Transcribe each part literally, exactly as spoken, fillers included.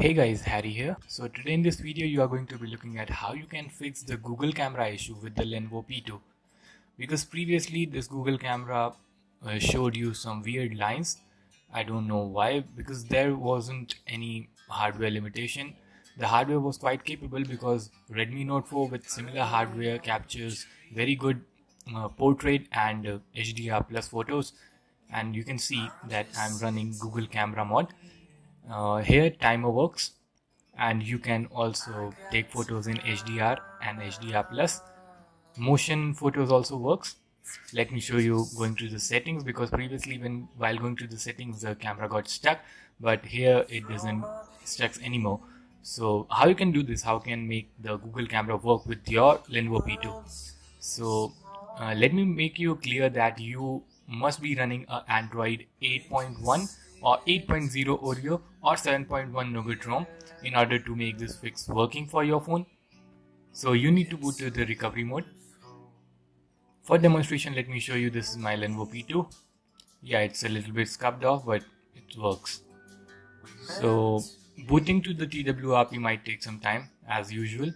Hey guys, Harry here. So today in this video you are going to be looking at how you can fix the Google Camera issue with the Lenovo P two, because previously this Google Camera uh, showed you some weird lines. I don't know why, because there wasn't any hardware limitation. The hardware was quite capable because Redmi Note four with similar hardware captures very good uh, portrait and uh, H D R plus photos, and you can see that I'm running Google Camera mod. Uh, here timer works, and you can also take photos in H D R and H D R plus. Motion photos also works. Let me show you going to the settings, because previously when while going to the settings the camera got stuck, but here it doesn't stuck anymore. So how you can do this, how can make the Google Camera work with your Lenovo P two? So uh, let me make you clear that you must be running a Android eight point one or eight point zero Oreo or seven point one Nougat ROM in order to make this fix working for your phone. So you need to boot to the recovery mode. For demonstration, let me show you. This is my Lenovo P two. Yeah, it's a little bit scuffed off, but it works. So booting to the T W R P might take some time as usual.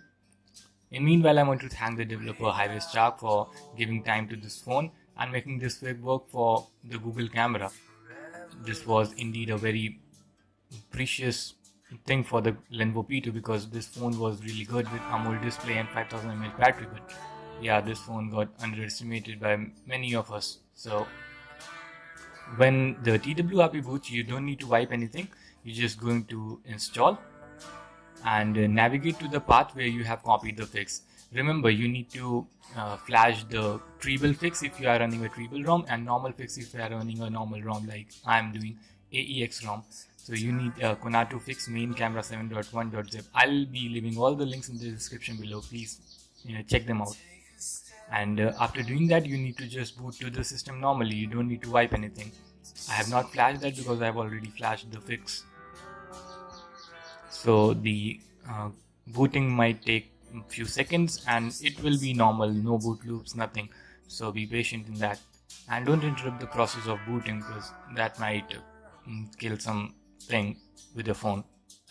And meanwhile, I want to thank the developer highwaystar for giving time to this phone and making this fix work for the Google Camera. This was indeed a very precious thing for the Lenovo P two, because this phone was really good with AMOLED display and five thousand milliamp hour battery, but yeah, this phone got underestimated by many of us. So when the T W R P boots, you don't need to wipe anything, you're just going to install and navigate to the path where you have copied the fix. Remember, you need to uh, flash the Treble fix if you are running a Treble ROM, and normal fix if you are running a normal ROM like I am doing, A E X ROM. So you need uh, Kuntao fix main camera seven point one dot zip. I'll be leaving all the links in the description below, please you know, check them out. And uh, after doing that, you need to just boot to the system normally, you don't need to wipe anything. I have not flashed that because I have already flashed the fix. So the uh, booting might take few seconds, and it will be normal, no boot loops, nothing. So be patient in that, and don't interrupt the process of booting, because that might kill something with the phone.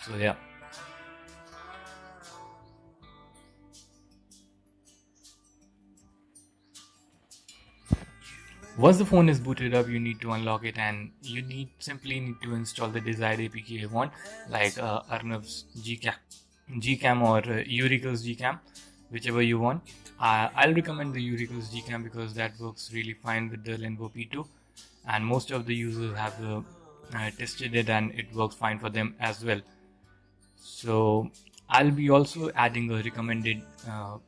So yeah, once the phone is booted up, you need to unlock it, and you need simply need to install the desired A P K you want, like uh, Arnav's GCam GCam or uh, Eureka's GCam, whichever you want. Uh, I'll recommend the Eureka's GCam because that works really fine with the Lenovo P two, and most of the users have uh, uh, tested it and it works fine for them as well. So I'll be also adding a recommended uh,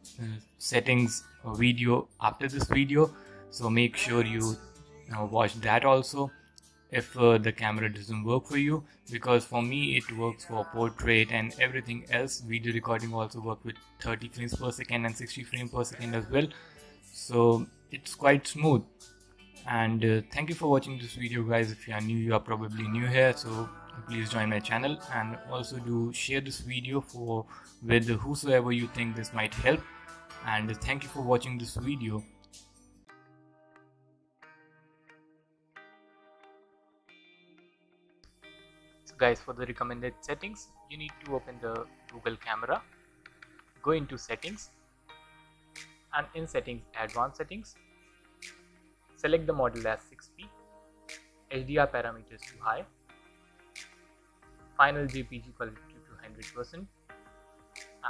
settings video after this video, so make sure you uh, watch that also if uh, the camera doesn't work for you, because for me it works for portrait and everything else. Video recording also works with thirty frames per second and sixty frames per second as well, so it's quite smooth. And uh, thank you for watching this video guys. If you are new, you are probably new here, so please join my channel, and also do share this video for with whosoever you think this might help. And uh, thank you for watching this video. Guys, for the recommended settings, you need to open the Google Camera, go into settings, and in settings, advanced settings, select the model as six P, H D R parameters to high, final J P G quality to one hundred percent,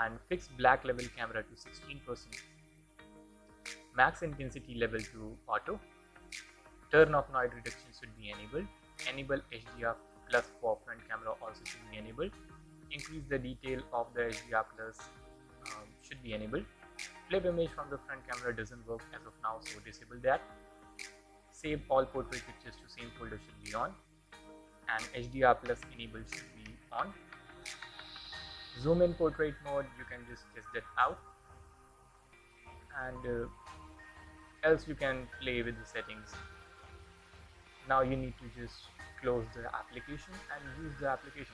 and fix black level camera to sixteen percent, max intensity level to auto, turn off noise reduction should be enabled, enable H D R plus for front camera also should be enabled, increase the detail of the H D R plus um, should be enabled, flip image from the front camera doesn't work as of now, so disable that, save all portrait pictures to same folder should be on, and H D R plus enable should be on, zoom in portrait mode, you can just test that out, and uh, else you can play with the settings. Now you need to just close the application and use the application.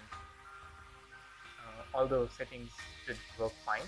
Uh, all those settings should work fine.